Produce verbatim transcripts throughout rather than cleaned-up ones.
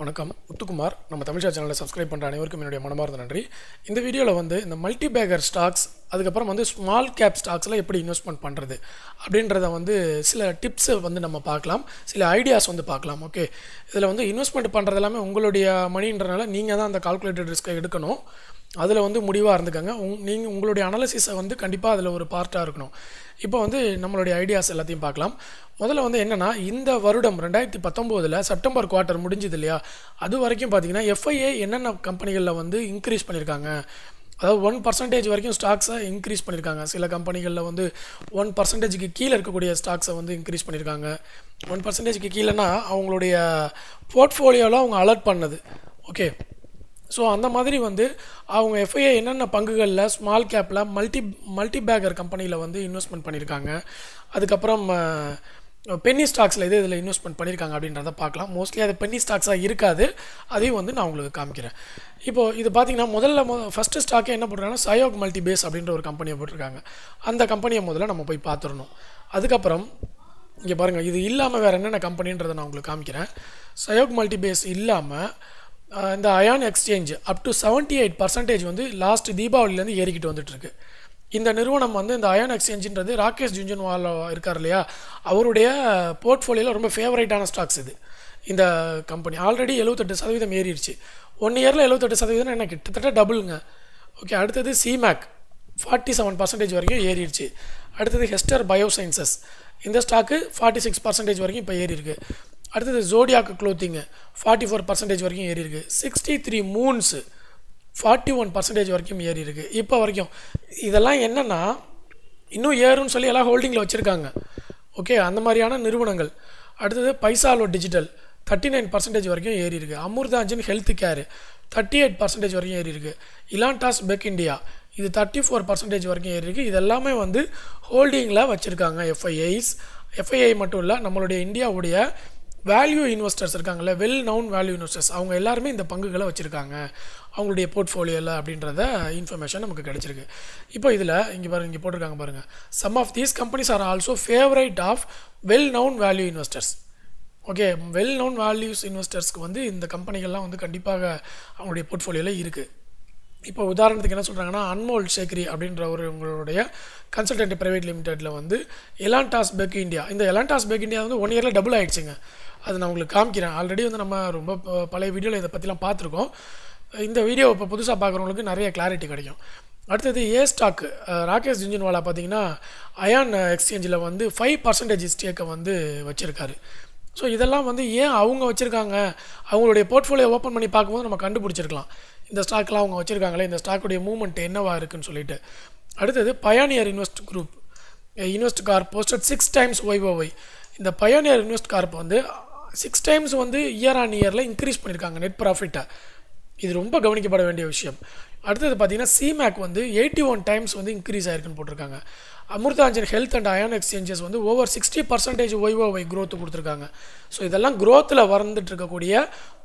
வணக்கம் உத்துக்குமார் நம்ம தமிழ்ச்சா சேனலை சப்ஸ்கிரைப் பண்ற அனைவருக்கும் என்னுடைய மனமார்ந்த நன்றி இந்த வீடியோல வந்து இந்த மல்டி பேக்கர் ஸ்டாக்ஸ் அதுக்கு அப்புறம் வந்து ஸ்மால் கேப் ஸ்டாக்ஸ்ல எப்படி இன்வெஸ்ட்மென்ட் பண்றது அப்படின்றத வந்து சில டிப்ஸ் வந்து நம்ம பார்க்கலாம் சில ஐடியாஸ் வந்து பார்க்கலாம் ஓகே இதல வந்து இன்வெஸ்ட்மென்ட் பண்றது எல்லாமே உங்களுடைய மணின்றனால நீங்க தான் அந்த கால்குலேட்டட் ரிஸ்க் எடுக்கணும் அதுல வந்து முடிவா இருந்துக்கங்க நீங்க உங்களுடைய அனலிசிஸ் வந்து கண்டிப்பா அதுல ஒரு பார்ட்டா இருக்கணும் இப்போ வந்து நம்மளுடைய ஐடியாஸ் எல்லாத்தையும் பார்க்கலாம் முதல்ல வந்து என்னன்னா இந்த வருடம் twenty nineteen ல செப்டம்பர் குவார்ட்டர் முடிஞ்சது இல்லையா அது வரைக்கும் பாத்தீங்கன்னா F I I என்னென்ன கம்பெனிகள்ல வந்து இன்கிரீஸ் பண்ணிருக்காங்க அதாவது one percent வரைக்கும் ஸ்டாக்ஸ் இன்கிரீஸ் பண்ணிருக்காங்க சில கம்பெனிகள்ல வந்து one percent க்கு கீழ இருக்க கூடிய ஸ்டாக்ஸ் வந்து இன்கிரீஸ் பண்ணிருக்காங்க one percent க்கு கீழனா அவங்களுடைய போர்ட்ஃபோலியோல அவங்க அலர்ட் பண்ணது okay So, on the Madri one day, our F I I and Pangala, small cap, multi multi bagger company lavand investment panirkanga. At the Kapram uh, penny stocks like the investment panirkanga in the park, mostly the penny stocks are Yirka there, Adi one the Nangu Kamkira. Hippo, the Pathina Modella first stock and Purana, Sahayoga multi base abdin or company of Burganga, and the company of Modella Mopai Patrono. At the Kapram. This is a company that is called Sahayoga multi base. Uh, the Ion Exchange up to seventy-eight percent on the last Deepavali and the Yerikit on the trick. In the Nirvana, the Ion Exchange in the Rakesh Jhunjhunwala Irkarlia, our portfolio or favorite on stocks in the company. Already yellow the Desavi with the Merichi. One year yellow the Desavi and I get double. Okay, add to the C M A C forty-seven percent were Yerichi. Add to the Hester Biosciences in the stock forty-six percent were Yerike. At the Zodiac Clothing, forty-four percent working here. sixty-three Moons, forty-one percent working here. Now, this is the line. This is the holding. Okay, that's the Nirvanangal. At the Paisalo Digital, thirty-nine percent working here. Amrutanjan Healthcare, thirty-eight percent working here. Elantas Beck India, this is thirty-four percent working here. This is the holding. F I Is, F I I Matula, India. Value investors are well-known value investors. They are all in the Pangu. They are portfolio information. Now, some of these companies are also favorite of well-known value investors. Okay, well-known value investors in the company are in portfolio. இப்போ உதாரணத்துக்கு என்ன சொல்றாங்கன்னா unmould சேக்ரி அப்படிங்கற அவங்களுடைய consultant private லிமிட்டட்ல வந்து எலாண்டாஸ் Beck India இந்த Elantas Beck India வந்து one இயர்ல டபுள் ஆயிடுச்சுங்க அது நான் உங்களுக்கு காமிக்கிறேன் ஆல்ரெடி வந்து நம்ம ரொம்ப பழைய வீடியோல இத பத்திலாம் பாத்துறோம் இந்த வீடியோ இப்ப புதுசா பார்க்கறவங்களுக்கு நிறைய கிளாரிட்டி கிடைக்கும் அடுத்து ஏ ஸ்டாக் ராகேஷ் ஜுன்ஜுன்வாலா பாத்தீங்கன்னா அயான் எக்ஸ்சேஞ்ச்ல வந்து five percent ஸ்டேக்க வந்து வச்சிருக்காரு So, இதெல்லாம் வந்து ஏன் அவங்க வச்சிருக்காங்க அவங்களுடைய portfolio ஓபன் பண்ணி பாக்கும்போது நம்ம கண்டுபிடிச்சிரலாம் இந்த ஸ்டாக்லாம் அவங்க வச்சிருக்காங்களே இந்த ஸ்டாக்கோட மூவ்மென்ட் என்னவா இருக்குன்னு சொல்லிட்டு அடுத்து Pioneer Invest Group Invest Corp posted six times Y O Y இந்த Pioneer Invest Corp வந்து six times வந்து year on year ல இன்கிரீஸ் பண்ணிருக்காங்க net profit இது ரொம்ப கவனிக்கப்பட வேண்டிய விஷயம் அடுத்து பாத்தீங்கன்னா C M A C வந்து eighty-one times வந்து இன்கிரீஸ் ஆயிருக்குன்னு போட்டுருக்காங்க Amrutanjan Health and Ion Exchanges வந்து over sixty percent Y O Y growth கொடுத்திருக்காங்க சோ இதெல்லாம் growthல வர்ந்துட்டு இருக்க கூடிய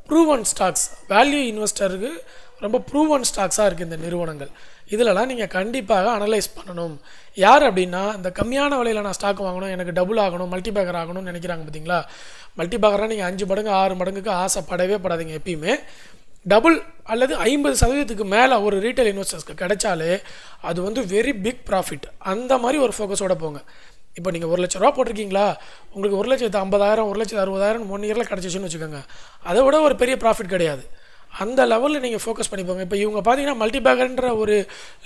proven stocks value investorருக்கு ரொம்ப proven stocks ஆ இருக்கு இந்த நிறுவனங்கள் இதெல்லாம் நீங்க கண்டிப்பாக அனலைஸ் பண்ணணும் யார் அப்படினா இந்த கம்மியான விலையில நான் ஸ்டாக் வாங்கணும் எனக்கு டபுள் ஆகணும் மல்டி பேக்கர் ஆகணும் நினைக்கிறாங்க பாத்தீங்களா மல்டி பேக்கரா நீங்க five மடங்கு six மடங்குக்கு ஆசைப்படவே படாதீங்க எப்பயுமே Double அல்லது fifty percent மேல ஒரு retail investors கிடைச்சாலே அது வந்து very big profit அந்த மாதிரி ஒரு ஃபோகஸ் ஓட போங்க இப்போ நீங்க one லட்சம் ரூபாய் போட்டுக்கிங்களா உங்களுக்கு one லட்சம் fifty thousand one லட்சம் sixty thousand one year ல கிடைச்சிச்சுன்னு வெச்சுக்கங்க அத விட ஒரு பெரிய profit கிடையாது அந்த லெவல்ல நீங்க ஃபோகஸ் பண்ணி போங்க இப்போ இவங்க பாத்தீங்கன்னா மல்டி பேக்கர்ன்ற ஒரு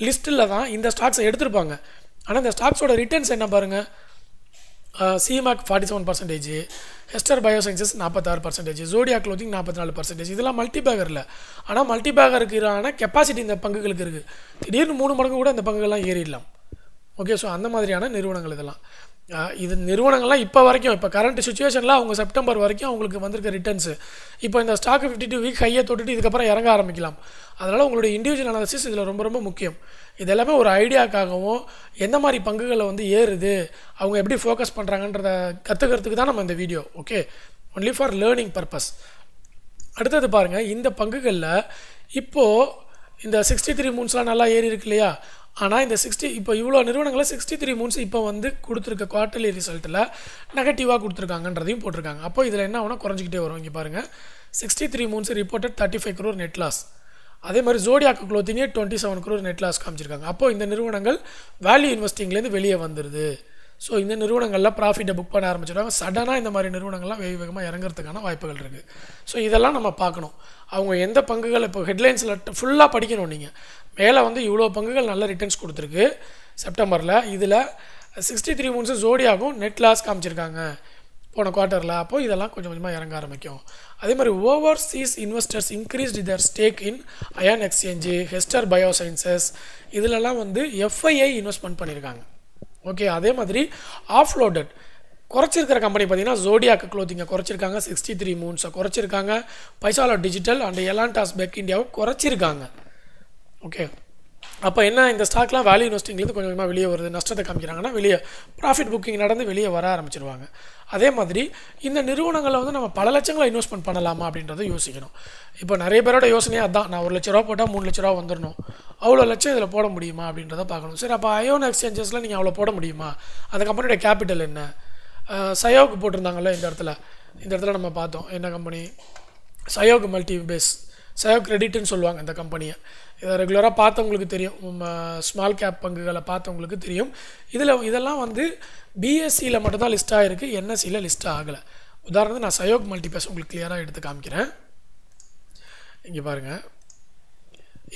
லிஸ்ட்ல தான் இந்த ஸ்டாக்ஸ் எடுத்துப்பாங்க ஆனா இந்த ஸ்டாக்ஸ் ஓட ரிட்டர்ன்ஸ் என்ன பாருங்க C M A C forty-seven percent Hester Biosciences forty-six percent Zodiac Clothing forty-four percent இதெல்லாம் மல்டி பேக்கர்ல ஆனா மல்டி பேக்கருக்குறான capacity இந்த பங்குகளுக்கு இருக்கு திடீர்னு மூணு மடங்கு கூட இந்த பங்குகளலாம் ஏறிடலாம் ஓகே சோ அந்த மாதிரியான நிறுவனங்கள் இதெல்லாம் இது நிறுவனங்கள்லாம் இப்ப வரைக்கும் இப்ப கரண்ட் சிச்சுவேஷன்ல அவங்க செப்டம்பர் வரைக்கும் உங்களுக்கு வந்திருக்க ரிட்டர்ன்ஸ் இப்போ இந்த ஸ்டாக் fifty-two வீக் ஹையை தொட்டுட்டு இதுக்கு அப்புறம் இறங்க ஆரம்பிக்கலாம் அதனால உங்களுடைய இன்டிவிஜுவல் அனாலிசிஸ் இதுல ரொம்ப ரொம்ப முக்கியம் இதெல்லாம் ஒரு ஐடியாக்காகவும் என்ன மாதிரி பங்குகளை வந்து ஏறுது அவங்க எப்படி ஃபோக்கஸ் பண்றாங்கன்றத கத்துக்கிறதுக்கு தான் நம்ம இந்த video okay only for learning purpose அடுத்து பாருங்க இந்த பங்குகள்ல இப்போ இந்த sixty-three moonsலாம் நல்லா ஏறி இருக்குலையா ஆனா இந்த sixty இப்போ இவ்ளோ நிறுவனங்கள sixty-three moons இப்போ வந்து கொடுத்திருக்க குவார்ட்டர்லி ரிசல்ட்ல நெகட்டிவா கொடுத்திருக்காங்கன்றதையும் போட்டுருக்காங்க. அப்போ இதல என்ன ஆவனா குறஞ்சிட்டே வரும். இங்க பாருங்க sixty-three moons reported thirty-five crore net loss. அதே மாதிரி Zodiac Clothing twenty-seven crore net loss காமிச்சிருக்காங்க. அப்போ இந்த நிறுவனங்கள் value investingல இருந்து வெளியே வந்திருது. சோ இந்த நிறுவனங்கள்ல profit புக் பண்ண ஆரம்பிச்சிட்டாங்க. சடனா இந்த மாதிரி நிறுவனங்கள்லாம் வேக வேகமா இறங்கிறதுக்கான வாய்ப்புகள் இருக்கு. சோ இதெல்லாம் நம்ம பார்க்கணும். அவங்க எந்த பங்குகள் இப்ப ஹெட்லைன்ஸ்ல ஃபுல்லா படிக்கணும் நீங்க. மேல வந்து இவ்ளோ பங்குகள் நல்ல ரிட்டர்ன்ஸ் கொடுத்திருக்கு செப்டம்பர்ல. இதுல sixty-three moons ஜோடியாகும் நெட் லாஸ் காமிச்சிருக்காங்க போன குவார்ட்டர்ல. அப்போ இதெல்லாம் கொஞ்சம் கொஞ்சமா இறங்க ஆரம்பிக்கும். அதே மாதிரி overseas investors increased their stake in Ion Exchange, Hester Biosciences இதெல்லாம் வந்து F I I இன்வெஸ்ட்மென்ட் பண்ணிருக்காங்க. Okay, அதே மாதிரி ஆஃப்லோடட் குறச்சிருக்கிற கம்பெனி பாத்தீங்கன்னா Zodiac Clothing குறச்சிருக்காங்க, sixty-three moons குறச்சிருக்காங்க, Paisalo Digital and Elantas Beck India குறச்சிருக்காங்க. Okay, அப்ப என்ன இந்த ஸ்டாக்லாம் வேல்யூ இன்வெஸ்டிங்ல இருந்து கொஞ்சம் கொஞ்சமா வெளியே வருது. நஷ்டத்தை காமிக்கறாங்கன்னா வெளிய profit booking நடந்து வெளியே வர ஆரம்பிச்சிடுவாங்க. அதே மாதிரி இந்த நிறுவனங்களை வந்து நம்ம பல லட்சங்களை இன்வெஸ்ட்மென்ட் பண்ணலாமா அப்படின்றதை யோசிக்கணும். இப்போ நிறைய பேரோட யோசனை அதான், நான் one lakh rupees போட்டா three lakh rupees வந்துறணும். அவ்ளோ லட்சம் இதல போட முடியுமா அப்படின்றதை பார்க்கணும். சரி அப்ப Ion Exchangesல நீங்க அவ்ளோ போட முடியுமா? அந்த கம்பெனியோட கேபிட்டல் என்ன? சயோக் போட்டுருந்தாங்கல இந்த இடத்துல. இந்த இடத்துல நம்ம பார்த்தோம் என்ன கம்பெனி? Sahyog multi base Sahayoga Credits னு சொல்வாங்க இந்த கம்பெனியை. இத ரெகுலரா பார்த்தவங்களுக்கு தெரியும். ஸ்மால் கேப் பங்குகளை பார்த்தவங்களுக்கு தெரியும். இதுல இதெல்லாம் வந்து B S E ல மட்டும் தான் லிஸ்ட் ஆயிருக்கு. N S E ல லிஸ்ட் ஆகல. உதாரணத்துக்கு நான் Sahayoga மல்டிபேஸ் உங்களுக்கு கிளியரா எடுத்து காமிக்கிறேன். இங்க பாருங்க.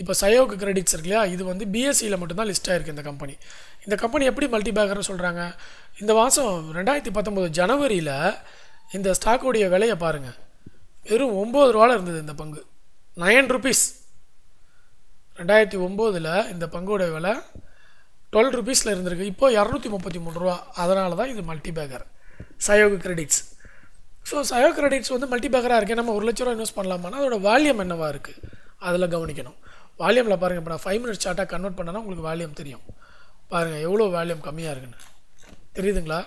இப்போ Sahayoga Credits இருக்குல, இது வந்து B S E ல மட்டும் தான் லிஸ்ட் ஆயிருக்கு இந்த கம்பெனி. இந்த கம்பெனி எப்படி மல்டி பேக்கர்னு சொல்றாங்க? இந்த மாசம் twenty nineteen ஜனவரியில இந்த ஸ்டாக் உடைய விலையை பாருங்க. வெறும் nine rupees இருந்தது இந்த பங்கு. nine rupees twenty oh nine ல இந்த பங்கோட விலை twelve rupees ல இருந்திருக்கு. இப்போ two hundred thirty-three rupees. அதனால தான் இது multibagger Sahayoga Credits. So Sahayoga Credits வந்து மல்டி பேக்கரா இருக்கு. நம்ம one lakh rupees இன்வெஸ்ட் பண்ணலாமானா அதோட வால்யூம் என்னவா இருக்கு அதுல கவனிக்கணும். வால்யூம்ல பாருங்க. இப்போ நான் five minutes சார்ட்டா கன்வர்ட் பண்ணனா உங்களுக்கு வால்யூம் தெரியும். பாருங்க எவ்வளவு வால்யூம் கம்மியா இருக்குன்னு தெரியுதுங்களா?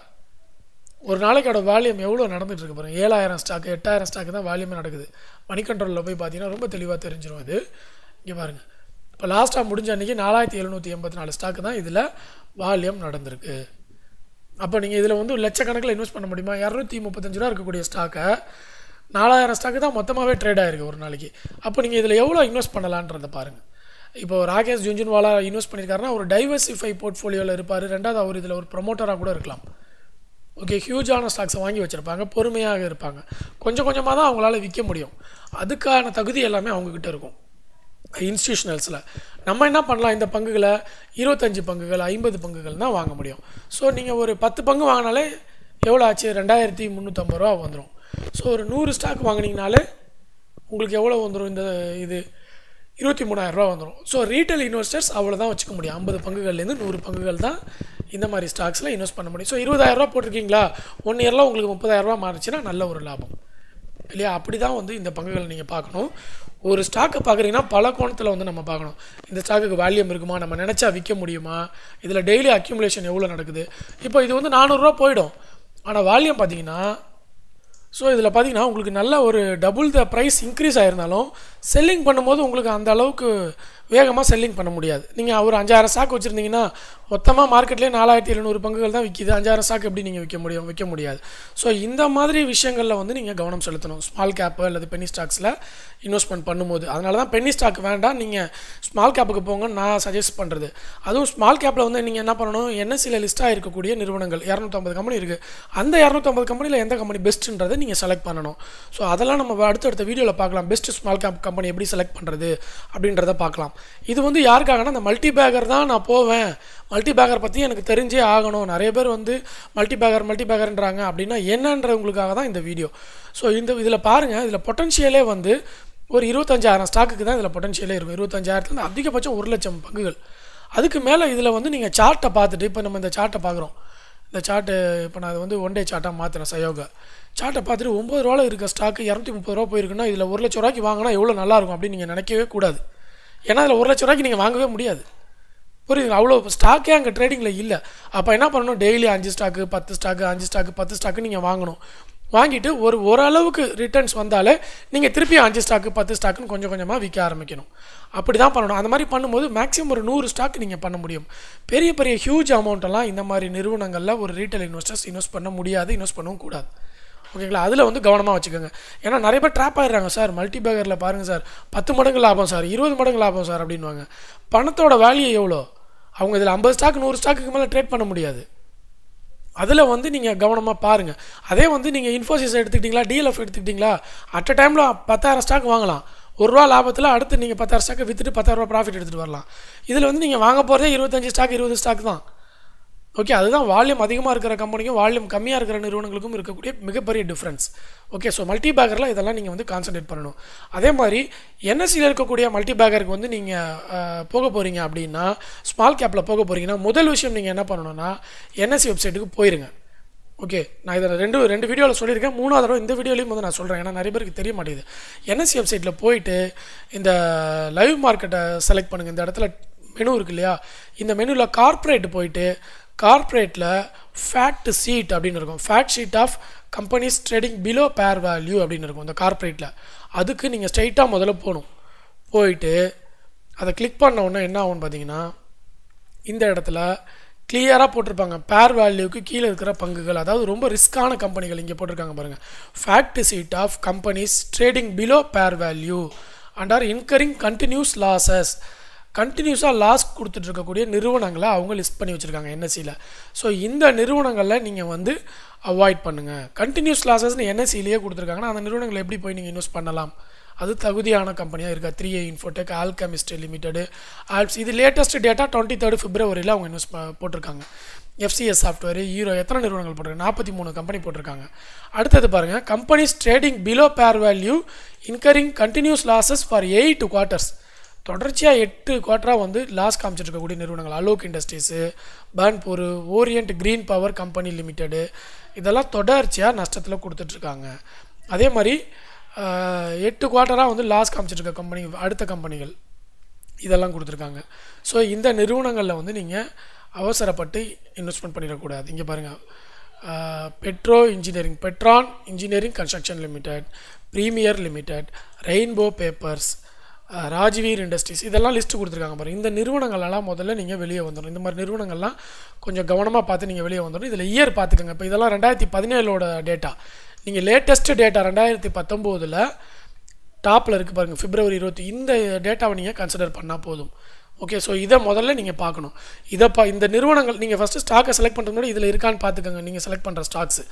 ஒரு நாளைக்கோட வால்யூம் எவ்வளவு நடந்துட்டு இருக்கு பாருங்க. seven thousand stock eight thousand stock தான் வால்யூமே நடக்குது. மணி கண்ட்ரோல்ல போய் பாத்தீங்கன்னா ரொம்ப தெளிவா தெரிஞ்சிரும் அது. இங்க பாருங்க. இப்ப லாஸ்ட் டைம் முடிஞ்ச அன்னைக்கு four thousand seven hundred eighty-four stock தான் இதுல வால்யூம் நடந்துருக்கு. அப்ப நீங்க இதுல வந்து லட்சக்கணக்கில இன்வெஸ்ட் பண்ண முடியுமா? two hundred thirty-five rupees இருக்க கூடிய ஸ்டாக்க four thousand ஸ்டாக் தான் மொத்தமாவே ட்ரேட் ஆயிருக்கு ஒரு நாளைக்கு. அப்ப நீங்க இதுல எவ்வளவு இன்வெஸ்ட் பண்ணலாம்ன்றத பாருங்க. இப்போ ராகேஷ் ஜுன்ஜுன்வாலா இன்வெஸ்ட் பண்ணிருக்காருன்னா ஒரு டைவர்சிஃபை போர்ட்ஃபோலியோல இருப்பாரு. ரெண்டாவது அவர் இதுல ஒரு ப்ரோமோட்டரா கூட இருக்கலாம். ஓகே ஹியூஜ் ஆன ஸ்டாக்ஸ் வாங்கி வச்சிருப்பாங்க. பொறுமையாக இருப்பாங்க. கொஞ்சம் கொஞ்சமா தான் அவங்களால விற்க முடியும். அதுக்கான தகுதி எல்லாமே அவங்க கிட்ட இருக்கும். இன்ஸ்டிடியூஷனல்ஸ்ல நம்ம என்ன பண்ணலாம்? இந்த பங்குகளை twenty-five பங்குகள் fifty பங்குகள் தான் வாங்க முடியும். சோ நீங்க ஒரு ten பங்கு வாங்கினாலே எவ்வளவு ஆச்சு? two thousand three hundred fifty rupees வந்துரும். சோ ஒரு one hundred ஸ்டாக் வாங்குனீங்கனாலே உங்களுக்கு எவ்வளவு வந்துரும்? இந்த இது twenty-three thousand rupees வந்துரும். சோ ரீட்டைல் இன்வெஸ்டர்ஸ் அவ்வளவு தான் வச்சுக்க முடியும். fifty பங்குகள்ல இருந்து one hundred பங்குகள் தான் இந்த மாதிரி ஸ்டாக்ஸ்ல இன்வெஸ்ட் பண்ண முடியும். சோ twenty thousand rupees போட்டுக்கிங்களா one இயர்ல உங்களுக்கு thirty thousand rupees மாறிச்சினா நல்ல ஒரு லாபம். இல்லையா? அப்படி தான் வந்து இந்த பங்குகளை நீங்க பார்க்கணும். ஒரு ஸ்டாக் பார்க்கறீனா பல கோணத்துல வந்து நம்ம பார்க்கணும். இந்த ஸ்டாக்குக்கு வால்யூம் இருக்குமா? நம்ம நினைச்சா விற்க முடியுமா? இதுல டெய்லி அக்யூமுலேஷன் எவ்வளவு நடக்குது? இப்போ இது வந்து four hundred rupees போய்டும். ஆனா வால்யூம் பாத்தீங்கன்னா சோ இதுல பாத்தீங்கன்னா உங்களுக்கு நல்ல ஒரு டபுள் தி பிரைஸ் இன்கிரீஸ் ஆயிருந்தாலும் செல்லிங் பண்ணும்போது உங்களுக்கு அந்த அளவுக்கு வேகமா செல்லிங் பண்ண முடியாது. நீங்க ஒரு five thousand ஸ்டாக் வச்சிருந்தீங்கன்னா மொத்தமா மார்க்கெட்லயே four thousand two hundred பங்குகள் தான் விக்குது. five thousand ஸ்டாக் எப்படி நீங்க விக்க முடியும்? விக்க முடியாது. சோ இந்த மாதிரி விஷயங்கள்ல வந்து நீங்க கவனம் செலுத்தணும். ஸ்மால் கேப் அல்லது penny ஸ்டாக்ஸ்ல இன்வெஸ்ட்மென்ட் பண்ணும்போது. அதனால தான் penny ஸ்டாக் வேண்டாம், நீங்க ஸ்மால் கேப்புக்கு போங்க நான் சஜஸ்ட் பண்றது. அதுவும் ஸ்மால் கேப்ல வந்து நீங்க என்ன பண்ணணும்? N S E ல லிஸ்ட் ஆயிருக்க கூடிய நிறுவனங்கள் two hundred fifty கம்பெனி இருக்கு. அந்த two hundred fifty கம்பெனில எந்த கம்பெனி பெஸ்ட்ன்றதை நீங்க செலக்ட் பண்ணணும். சோ அதெல்லாம் நம்ம அடுத்த அடுத்த வீடியோல பார்க்கலாம். பெஸ்ட் ஸ்மால் கேப் கம்பெனி எப்படி செலக்ட் பண்றது அப்படின்றத பார்க்கலாம். இது வந்து யாருக்காகனா அந்த மல்டி பேக்கர் தான் நான் போவேன். மல்டி பேக்கர் பத்தி எனக்கு தெரிஞ்சே ஆகணும். நிறைய பேர் வந்து மல்டி பேக்கர் மல்டி பேக்கர்ன்றாங்க. அப்படினா என்னன்றவங்களுக்காக தான் இந்த வீடியோ. சோ இந்த இதுல பாருங்க. இதுல பொட்டன்ஷியலே வந்து ஒரு twenty-five thousand ஸ்டாக்குக்கு தான் இதுல பொட்டன்ஷியலே இருக்கும். twenty-five thousand ல அதிகபட்சம் one lakh பங்குகள். அதுக்கு மேல இதுல வந்து நீங்க சார்ட்ட பார்த்துட்டு இப்போ நம்ம இந்த சார்ட்ட பார்க்கறோம். இந்த சார்ட் இப்போ நான் வந்து ஒன் டே சார்ட்டா மாத்துறேன் Sahayoga. சார்ட்டை பார்த்துட்டு nine rupees இருக்க stock two hundred thirty rupees போயிருக்குன்னா இதுல one lakh rupees வாங்கினா எவ்வளவு நல்லா இருக்கும் அப்படி நீங்க நினைக்கவே கூடாது. ஏன்னா இதுல one lakh rupees நீங்க வாங்கவே முடியாது. புரியுதுங்களா? அவ்வளவு ஸ்டாக்கே அங்க ட்ரேடிங்ல இல்ல. அப்ப என்ன பண்ணணும்? Daily five stock ten stock five stock ten stock நீங்க வாங்கணும். வாங்கிட்டு ஒரு ஓரளவுக்கு ரிட்டர்ன்ஸ் வந்தாலே நீங்க திருப்பி அஞ்சு ஸ்டாக் பத்து ஸ்டாக்னு கொஞ்சம் கொஞ்சமா விக்க ஆரம்பிக்கணும். அப்படி தான் பண்ணணும். அந்த மாதிரி பண்ணும்போது மேக்ஸிமம் ஒரு நூறு ஸ்டாக் நீங்க பண்ண முடியும். பெரிய பெரிய ஹியூஜ் அமௌண்ட் எல்லாம் இந்த மாதிரி நிறுவனங்கள்ல ஒரு ரீட்டைல் இன்வெஸ்டர்ஸ் இன்வெஸ்ட் பண்ண முடியாது, இன்வெஸ்ட் பண்ணவும் கூடாது. ஓகேங்களா? அதில் வந்து கவனமாக வச்சுக்கோங்க. ஏன்னா நிறைய பேர் ட்ராப் ஆகிடுறாங்க. சார் மல்டி பேக்கரில் பாருங்கள் சார், பத்து மடங்கு லாபம் சார், இருபது மடங்கு லாபம் சார் அப்படின்வாங்க. பணத்தோட வேல்யூ எவ்வளோ? அவங்க இதில் ஐம்பது ஸ்டாக் நூறு ஸ்டாக்குக்கு மேலே ட்ரேட் பண்ண முடியாது. அதில் வந்து நீங்கள் கவனமாக பாருங்கள். அதே வந்து நீங்கள் இன்ஃபோசிஸ் எடுத்துக்கிட்டிங்களா, டிஎல்எஃப் எடுத்துக்கிட்டிங்களா, அட் அ டைமில் பத்தாயிரம் ஸ்டாக் வாங்கலாம். ஒரு ரூபா லாபத்தில் அடுத்து நீங்கள் பத்தாயிரம் ஸ்டாக்கை விற்றுட்டு பத்தாயிரம் ரூபா ப்ராஃபிட் எடுத்துகிட்டு வரலாம். இதில் வந்து நீங்கள் வாங்க போகிறதே இருபத்தஞ்சி ஸ்டாக் இருபது ஸ்டாக் தான். ஓகே, அதுதான் வால்யூம் அதிகமாக இருக்கிற கம்பெனிக்கும் வால்யூம் கம்மியாக இருக்கிற நிறுவனங்களுக்கும் இருக்கக்கூடிய மிகப்பெரிய டிஃப்ரென்ஸ். ஓகே, ஸோ மல்டி பேக்கரில் இதெல்லாம் நீங்கள் வந்து கான்சன்ட்ரேட் பண்ணணும். அதே மாதிரி என்எஸ்சியில் இருக்கக்கூடிய மல்டி பேக்கருக்கு வந்து நீங்கள் போக போகிறீங்க அப்படின்னா, ஸ்மால் கேப்பில் போக போகிறீங்கன்னா, முதல் விஷயம் நீங்கள் என்ன பண்ணணும்னா என்எஸ்சி வெப்சைட்டுக்கு போயிருங்க. ஓகே, நான் இதில் ரெண்டு ரெண்டு வீடியோவில் சொல்லியிருக்கேன், மூணாவது தடவை இந்த வீடியோலையும் வந்து நான் சொல்கிறேன், ஏன்னா நிறைய பேருக்கு தெரிய மாட்டேது. என்எஸ்சி வெப்சைட்டில் போயிட்டு இந்த லைவ் மார்க்கெட்டை செலக்ட் பண்ணுங்கள். இந்த இடத்துல மெனு இருக்கு இல்லையா, இந்த மெனுவில் கார்ப்பரேட் போயிட்டு கார்ப்பரேட்டில் ஃபேக்ட் சீட் அப்படின்னு இருக்கும். Fact sheet of companies trading below par value அப்படின்னு இருக்கும் இந்த கார்ப்பரேட்டில். அதுக்கு நீங்கள் ஸ்ட்ரைட்டாக முதல்ல போகணும். போயிட்டு அதை கிளிக் பண்ண உடனே என்ன ஆகும்னு பார்த்தீங்கன்னா, இந்த இடத்துல கிளியராக போட்டிருப்பாங்க பேர் வேல்யூக்கு கீழே இருக்கிற பங்குகள், அதாவது ரொம்ப ரிஸ்க்கான கம்பெனிகள் இங்கே போட்டிருக்காங்க பாருங்கள். Fact sheet of companies trading below par value and are incurring continuous losses, கண்டினியூஸாக லாஸ் கொடுத்துட்டு இருக்கக்கூடிய நிறுவனங்களை அவங்க லிஸ்ட் பண்ணி வச்சுருக்காங்க என்எஸ்சியில். ஸோ இந்த நிறுவனங்களில் நீங்கள் வந்து அவாய்ட் பண்ணுங்கள். கண்டினியூஸ் லாஸஸ்ன்னு என்எஸ்சிலேயே கொடுத்துருக்காங்கன்னா அந்த நிறுவனங்களை எப்படி போய் நீங்கள் இன்வெஸ்ட் பண்ணலாம், அது தகுதியான கம்பெனியாக இருக்கா. Three A Infotech, Alchemist limited, Alps, இது லேட்டஸ்ட் டேட்டா டுவெண்ட்டி தேர்டு பிப்ரவரியில் அவங்க இன்வெஸ்ட் போட்டிருக்காங்க. எஃப்சிஎஸ் சாஃப்ட்வேர், ஹீரோ, எத்தனை நிறுவனங்கள் போட்டிருக்காங்க, நாற்பத்தி மூணு கம்பெனி போட்டிருக்காங்க. அடுத்தது பாருங்கள், companies trading below par value incurring continuous losses for eight quarters, தொடர்ச்சியாக எட்டு குவார்ட்டராக வந்து லாஸ் காமிச்சிட்டு இருக்கக்கூடிய நிறுவனங்கள். Alok industries, Burnpur, Orient green power company limited, இதெல்லாம் தொடர்ச்சியாக நஷ்டத்தில் கொடுத்துட்ருக்காங்க. அதே மாதிரி எட்டு குவார்ட்டராக வந்து லாஸ் காமிச்சிட்டு இருக்க கம்பெனி அடுத்த கம்பெனிகள் இதெல்லாம் கொடுத்துருக்காங்க. ஸோ இந்த நிறுவனங்களில் வந்து நீங்கள் அவசரப்பட்டு இன்வெஸ்ட்மெண்ட் பண்ணிடக்கூடாது. இங்கே பாருங்கள், Pedro engineering, Petron engineering construction limited, premier limited, rainbow papers, Rajveer industries, இதெல்லாம் லிஸ்ட்டு கொடுத்துருக்காங்க பாருங்கள். இந்த நிறுவனங்களெல்லாம் முதல்ல நீங்கள் வெளியே வந்துடணும். இந்த மாதிரி நிறுவனங்கள்லாம் கொஞ்சம் கவனமாக பார்த்து நீங்கள் வெளியே வந்துடணும். இதில் இயர் பார்த்துக்கோங்க. இப்போ இதெல்லாம் ரெண்டாயிரத்தி பதினேழோட டேட்டா, நீங்கள் லேட்டஸ்ட்டு டேட்டா ரெண்டாயிரத்தி பத்தொம்போதில் டாப்பில் இருக்குது பாருங்கள், பிப்ரவரி இருபத்தி, இந்த டேட்டாவை நீங்கள் கன்சிடர் பண்ணால் போதும். ஓகே, ஸோ இதை முதல்ல நீங்கள் பார்க்கணும். இதை பா இந்த நிறுவனங்கள் நீங்கள் ஃபஸ்ட்டு ஸ்டாக்கை செலக்ட் பண்ணுறது முன்னாடி இதில் இருக்கான்னு பார்த்துக்கோங்க நீங்கள் செலக்ட் பண்ணுற ஸ்டாக்ஸு.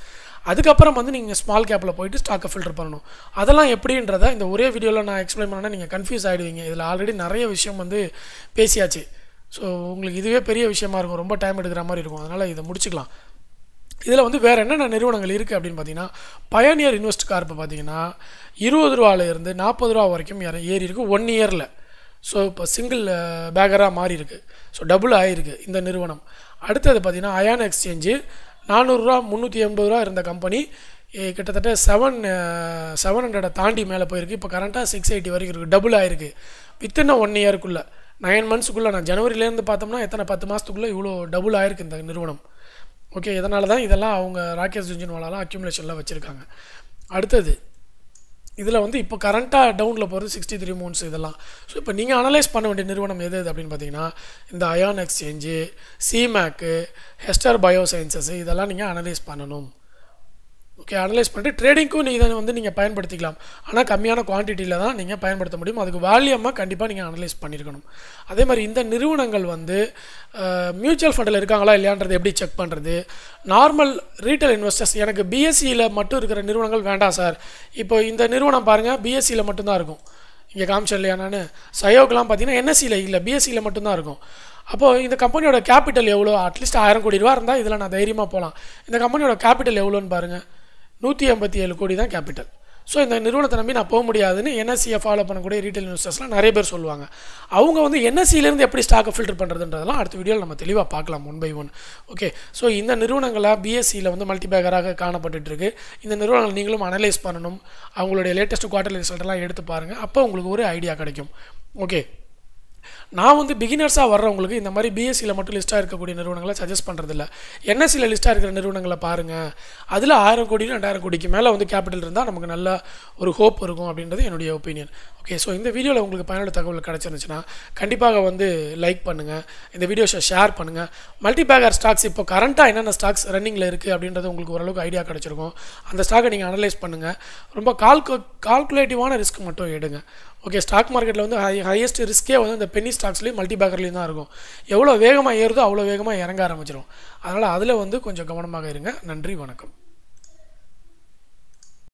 அதுக்கப்புறம் வந்து நீங்கள் ஸ்மால் கேப்பில் போயிட்டு ஸ்டாக்கை ஃபில்டர் பண்ணணும். அதெல்லாம் எப்படின்றத இந்த ஒரே வீடியோவில் நான் எக்ஸ்பிளைன் பண்ணேன்னா நீங்கள் கன்ஃபியூஸ் ஆகிடுவீங்க. இதில் ஆல்ரெடி நிறைய விஷயம் வந்து பேசியாச்சு. ஸோ உங்களுக்கு இதுவே பெரிய விஷயமா இருக்கும், ரொம்ப டைம் எடுக்கிற மாதிரி இருக்கும். அதனால் இதை முடிச்சுக்கலாம். இதில் வந்து வேறு என்னென்ன நிறுவனங்கள் இருக்குது அப்படின்னு பார்த்தீங்கன்னா, பயனியர் இன்வெஸ்ட் கார்ப்பை பார்த்தீங்கன்னா இருபது ரூபாயிலேருந்து நாற்பது ரூபா வரைக்கும் ஏறி இருக்குது ஒன் இயரில். ஸோ இப்போ சிங்கிள் பேக்கராக மாறி இருக்குது. ஸோ டபுள் ஆகிருக்கு இந்த நிறுவனம். அடுத்தது பார்த்திங்கன்னா அயான் எக்ஸ்சேஞ்சு, நானூறுரூவா முந்நூற்றி எண்பது ரூபா இருந்த கம்பெனி கிட்டத்தட்ட செவன் செவன் ஹண்ட்ரடை தாண்டி மேலே போயிருக்கு. இப்போ கரண்ட்டாக சிக்ஸ் எயிட்டி வரைக்கும் இருக்குது, டபுள் ஆகிருக்கு வித்தின் ஒன் இயருக்குள்ளே, நைன் மந்த்ஸுக்குள்ளே. நான் ஜனவரியிலேருந்து பார்த்தோம்னா எத்தனை பத்து மாதத்துக்குள்ளே இவ்வளோ டபுள் ஆகிருக்கு இந்த நிறுவனம். ஓகே, இதனால தான் இதெல்லாம் அவங்க ராகேஷ் ஜுன்ஜுன்வாலாலாம் அக்யூமுலேஷன்லாம் வச்சுருக்காங்க. அடுத்தது இதில் வந்து இப்போ கரண்ட்டாக டவுனில் போகிறது சிக்ஸ்டி த்ரீ மூன்ஸ் இதெல்லாம். ஸோ இப்போ நீங்கள் அனலைஸ் பண்ண வேண்டிய நிறுவனம் எது எது அப்படின்னு பார்த்தீங்கன்னா, இந்த அயான் எக்ஸ்சேஞ்சு, சிமேக்கு, ஹெஸ்டர் பயோசைன்சஸ், இதெல்லாம் நீங்கள் அனலைஸ் பண்ணணும். ஓகே, அனலைஸ் பண்ணிட்டு ட்ரேடிங்க்கும் இதை வந்து நீங்கள் பயன்படுத்திக்கலாம். ஆனால் கம்மியான குவான்டிட்டியில் தான் நீங்கள் பயன்படுத்த முடியும். அதுக்கு வால்யூமாக கண்டிப்பாக நீங்கள் அனலைஸ் பண்ணியிருக்கணும். அதே மாதிரி இந்த நிறுவனங்கள் வந்து மியூச்சுவல் ஃபண்டில் இருக்காங்களா இல்லையான்றது எப்படி செக் பண்ணுறது? நார்மல் ரீட்டைல் இன்வெஸ்டர்ஸ், எனக்கு பிஎஸ்சியில் மட்டும் இருக்கிற நிறுவனங்கள் வேண்டாம் சார், இப்போ இந்த நிறுவனம் பாருங்கள் பிஎஸ்சியில் மட்டும்தான் இருக்கும், இங்கே காமிச்சேன் இல்லையா நான், சயோகெலாம் பார்த்தீங்கன்னா என்எஸ்சியில் இல்லை பிஎஸ்சியில் மட்டும்தான் இருக்கும். அப்போது இந்த கம்பெனியோட கேபிட்டல் எவ்வளோ, அட்லீஸ்ட் ஆயிரம் கோடி ரூபா இருந்தால் இதில் நான் தைரியமாக போகலாம். இந்த கம்பெனியோட கேபிட்டல் எவ்வளோன்னு பாருங்கள், நூற்றி எண்பத்தி ஏழு கோடி தான் கேபிட்டல். ஸோ இந்த நிறுவனத்தை நம்பி நான் போக முடியாதுன்னு என்எஸ்சியை ஃபாலோ பண்ணக்கூடிய ரீட்டைல் இன்வெஸ்டர்ஸ்லாம் நிறைய பேர் சொல்லுவாங்க. அவங்க வந்து என்எஸ்சியிலேருந்து எப்படி ஸ்டாக்கை ஃபில்டர் பண்ணுறதுன்றதெல்லாம் அடுத்த வீடியோவில் நம்ம தெளிவாக பார்க்கலாம் one by one. Okay, so இந்த நிறுவனங்களாக பிஎஸ்சியில் வந்து மல்டி பேக்கராக காணப்பட்டுருக்கு. இந்த நிறுவனங்கள் நீங்களும் அனலைஸ் பண்ணணும். அவங்களுடைய லேட்டஸ்ட் குவார்டர்லி ரிசல்ட்டெல்லாம் எடுத்து பாருங்கள், அப்போ உங்களுக்கு ஒரு ஐடியா கிடைக்கும். ஓகே, நான் வந்து பிகினர்ஸா வர்றவங்களுக்கு இந்த மாதிரி B S C ல மட்டும் லிஸ்டா இருக்க கூடிய நிறுவனங்களை சஜஸ்ட் பண்றது இல்ல. N S C ல லிஸ்டா இருக்கிற நிறுவனங்களை பாருங்க. அதுல one thousand கோடி two thousand கோடிக்கு மேல வந்து கேபிடல் இருந்தா நமக்கு நல்ல ஒரு ஹோப் இருக்கும் அப்படின்றது என்னோட opinion. Okay, so இந்த வீடியோல உங்களுக்கு பயனுள்ள தகவல் கிடைச்சிருந்துச்சுனா கண்டிப்பாக வந்து லைக் பண்ணுங்க. இந்த வீடியோவை ஷேர் பண்ணுங்க. மல்டி பேக்கர் ஸ்டாக்ஸ் இப்போ கரண்டா என்னென்ன ஸ்டாக்ஸ் ரன்னிங்ல இருக்கு அப்படின்றது உங்களுக்கு ஓரளவுக்கு ஐடியா கிடைச்சிருக்கும். அந்த ஸ்டாக்கை நீங்க அனலைஸ் பண்ணுங்க. ரொம்ப கால்குலேட்டிவான ரிஸ்க் மட்டும் எடுங்க. Okay, stock market la high, highest risk e the penny stocks la multi bagger la dhaan irukum evlo vegama yerudo avlo vegama iranga aarambichirum adanaala adile vandu konjam gamanamaga irunga nandri vanakkam.